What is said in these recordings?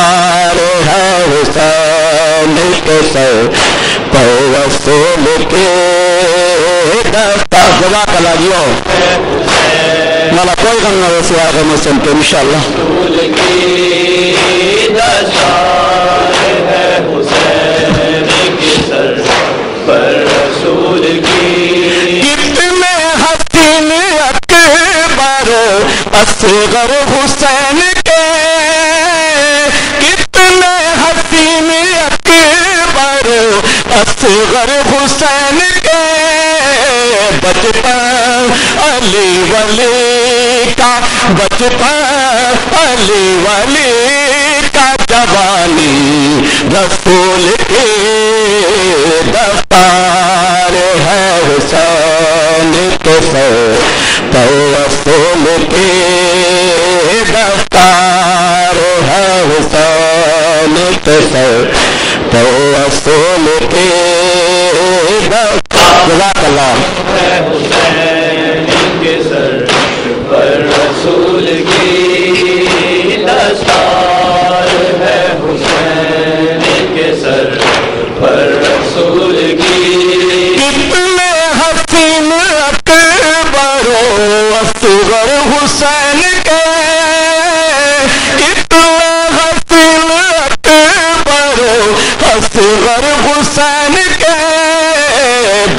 حسین اصغر حسین کے بچپن علی ولی کا بچپن علی ولی کا جوانی رسول کے دفتار ہے حسین کے سر تو رسول کے دفتار ہے حسین کے سر تو رسول کے جزاک اللہ حسین کے سر پر رسول کی دستار ہے حسین کے سر پر رسول کی کتنے حسین اکبر اصغر حسین کے کتنے حسین اکبر اصغر حسین کے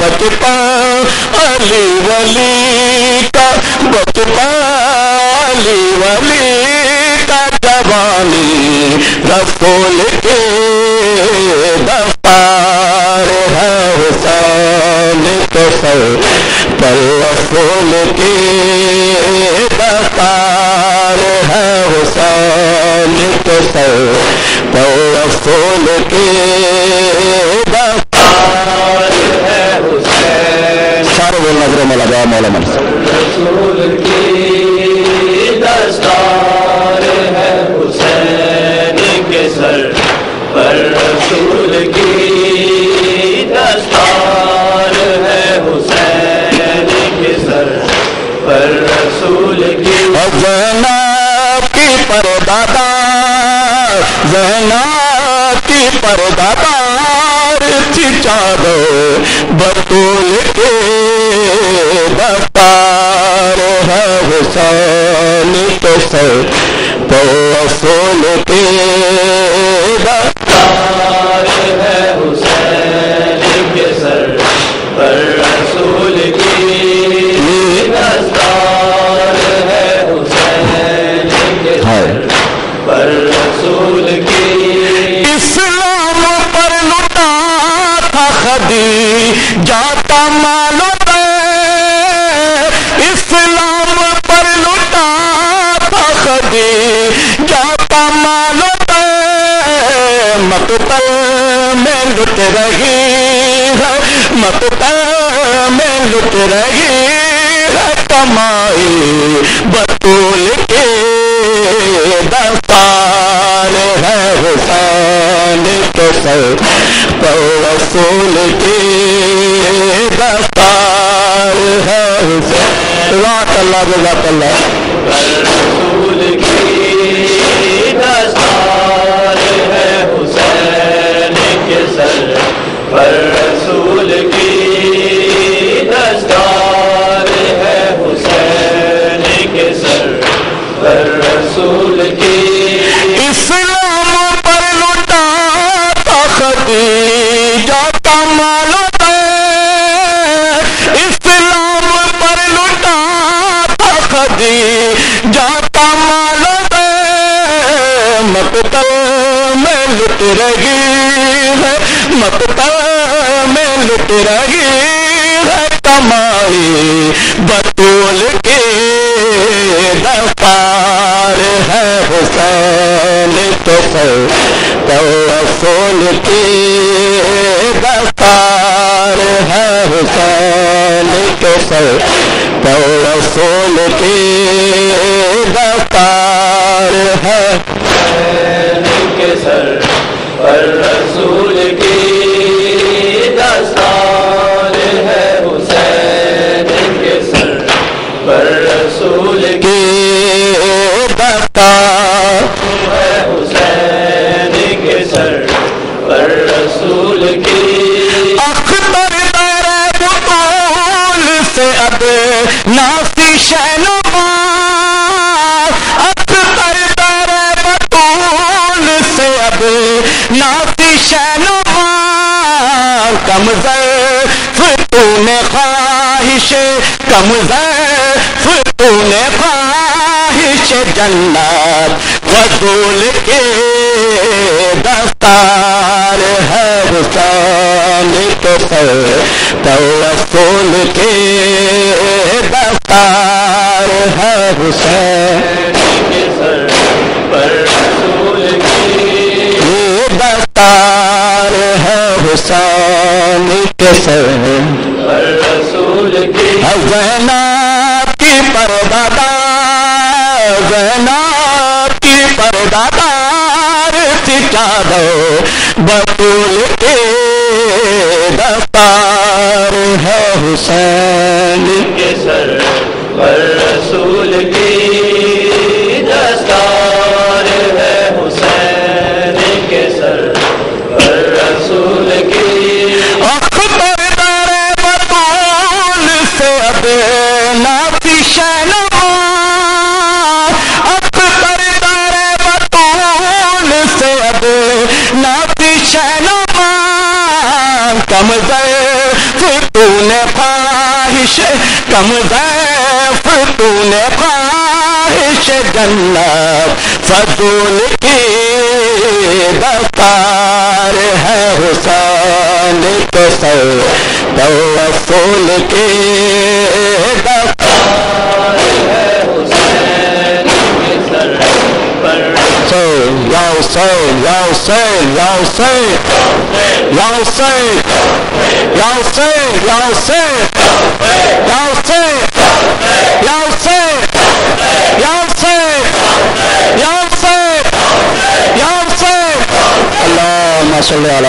بچپن علی ولی کا جوانی رسول کے دفتار ہے حسین کے سر پر رسول کے دفتار ہے حسین کے سر پر رسول کے دفتار نظر میں لگا مولا منصر رسول کی دستار ہے حسین کے سر پر رسول کی دستار ہے حسین کے سر پر رسول کی زینب کی پردادار چادر بطول کے دفتار ہے حسین کے سر پر رسول کے دفتار ہے حسین کے سر پر رسول کی دستار ہے حسین کے سر پر رسول کی اسلام پر لٹا تھا خدیجہ مالو مقتل میں لٹ رہی ہے کمائی بطول کے دفتار ہے حسین کے سر پر رسول کے دفتار ہے حسین رات اللہ رضاک اللہ پر رسول کی دستار ہے حسین کے سر پر رسول کی دستار ہے حسین کے سر پر رسول کی اسلام پر لٹا تھا خدیجہ کا مال اسلام پر لٹا تھا خدیجہ کا مال مقتل میں لٹ رہی ہے کمائی بطول کے دفتار ہے حسین کے سر پر رسول کے دفتار ہے حسین کے سر پر رسول کے دفتار ہے سر پر رسول کی دستار ہے حسین کے سر پر رسول کی دستار ہے حسین ناقش نما کم فتون خواہش کم فتون خواہش جنت رسول کے دستار ہے حسین کے پر توسل کے دستار ہے حسین کے سر پر رسول کے دستار ہے حسین کے سر پر رسول کے زینب کی پردہ زینب کی پردہ بطول کے دستار ہے حسین کے سر پر رسول کی دستار ہے حسین کے سر پر رسول کی اخ بردار بطول سے اب نافش نما اخ بردار بطول سے اب ناقش نما کم فتون خواہش کم فتون خواہش جنت فضول کی دستار ہے حسین کے سر توسل کی دستار ہے حسین کے سر توسل یا حسین یا حسین یا حسین یا حسین یا حسین یا حسین یا حسین یا حسین یا حسین یا حسین یا حسین اللهم صل على